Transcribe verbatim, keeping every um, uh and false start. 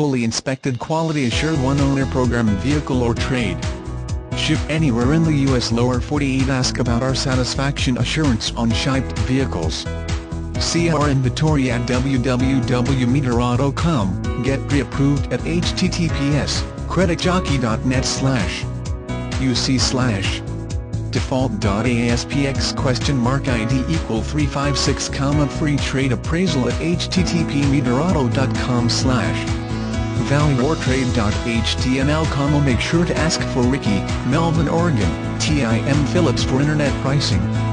fully inspected quality assured one-owner program and vehicle or trade. Ship anywhere in the U S Lower forty-eight. Ask about our satisfaction assurance on shipped vehicles. See our inventory at w w w dot meter auto dot com, get pre-approved at h t t p s creditjockey dot net slash u c slash default dot aspx question mark i d equal three five six comma free trade appraisal at h t t p meter auto dot com slash value or trade dot h t m l comma make sure to ask for Ricky, Melvin, Oregon, T I M Phillips for internet pricing.